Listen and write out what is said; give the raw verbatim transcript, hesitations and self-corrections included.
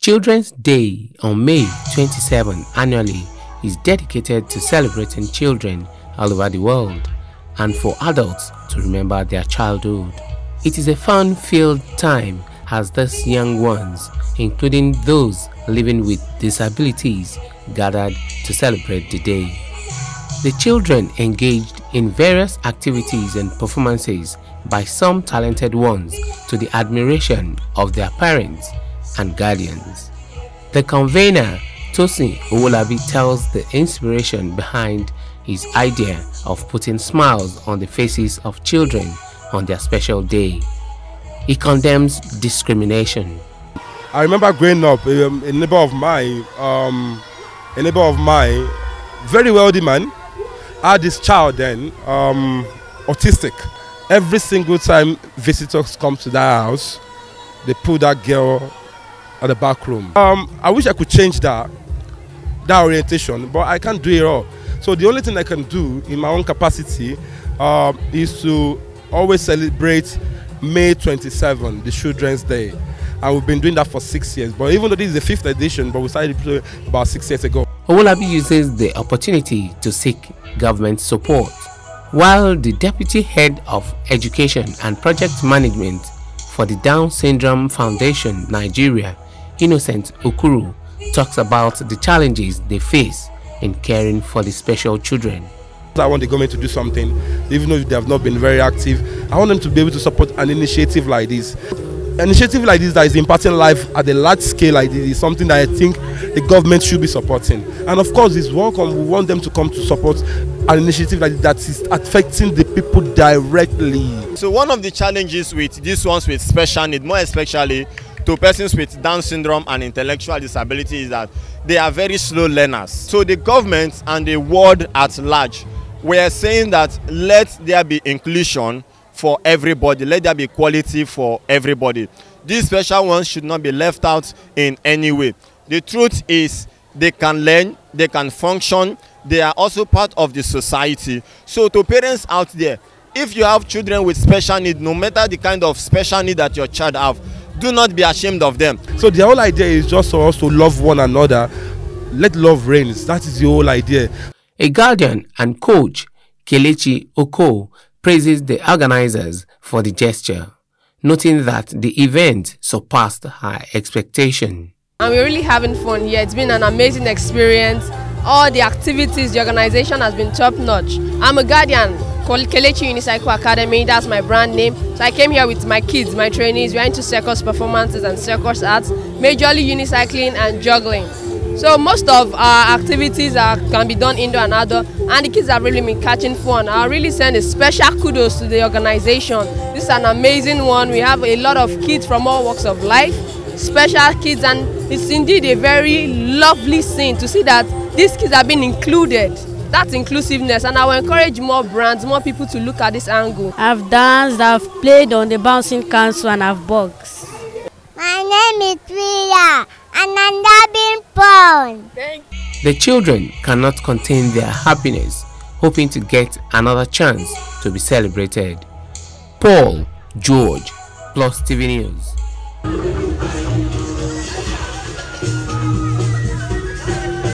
Children's Day on May twenty-seventh annually is dedicated to celebrating children all over the world and for adults to remember their childhood. It is a fun-filled time as these young ones, including those living with disabilities, gathered to celebrate the day. The children engaged in various activities and performances by some talented ones to the admiration of their parents and guardians. The convener, Tosin Owolabi, tells the inspiration behind his idea of putting smiles on the faces of children on their special day. He condemns discrimination. I remember growing up, a neighbor of mine, um, a neighbor of mine, very wealthy man, had this child then, um, autistic. Every single time visitors come to that house, they pull that girl at the back room. Um, I wish I could change that, that orientation, but I can't do it all. So the only thing I can do in my own capacity uh, is to always celebrate May twenty-seventh, the Children's Day. And we've been doing that for six years. But even though this is the fifth edition, but we started about six years ago. Owolabi uses the opportunity to seek government support. While the Deputy Head of Education and Project Management for the Down Syndrome Foundation Nigeria, Innocent Okuru, talks about the challenges they face in caring for the special children. I want the government to do something, even though they have not been very active. I want them to be able to support an initiative like this. An initiative like this that is impacting life at a large scale like this is something that I think the government should be supporting. And of course, it's welcome. We want them to come to support an initiative like that is affecting the people directly. So one of the challenges with these ones with special need, more especially to persons with Down syndrome and intellectual disability, is that they are very slow learners. So the government and the world at large, we are saying that let there be inclusion for everybody, let there be equality for everybody. These special ones should not be left out in any way. The truth is they can learn, they can function, they are also part of the society. So to parents out there, if you have children with special need, no matter the kind of special need that your child have, do not be ashamed of them. So the whole idea is just for us to love one another. Let love reign. That is the whole idea. A guardian and coach, Kelechi Oko, praises the organizers for the gesture, noting that the event surpassed her expectation. And we're really having fun here. It's been an amazing experience. All the activities, the organization has been top-notch. I'm a guardian called Kelechi Unicycle Academy, that's my brand name. So I came here with my kids, my trainees. We are into circus performances and circus arts, majorly unicycling and juggling. So most of our activities are, can be done indoor and outdoor, and the kids have really been catching fun. I really send a special kudos to the organization. This is an amazing one. We have a lot of kids from all walks of life, special kids, and it's indeed a very lovely scene to see that these kids have been included. That's inclusiveness, and I will encourage more brands, more people to look at this angle. I've danced, I've played on the bouncing council, and I've boxed. My name is Priya, and I've been born. Thank you. The children cannot contain their happiness, hoping to get another chance to be celebrated. Paul George, Plus T V News.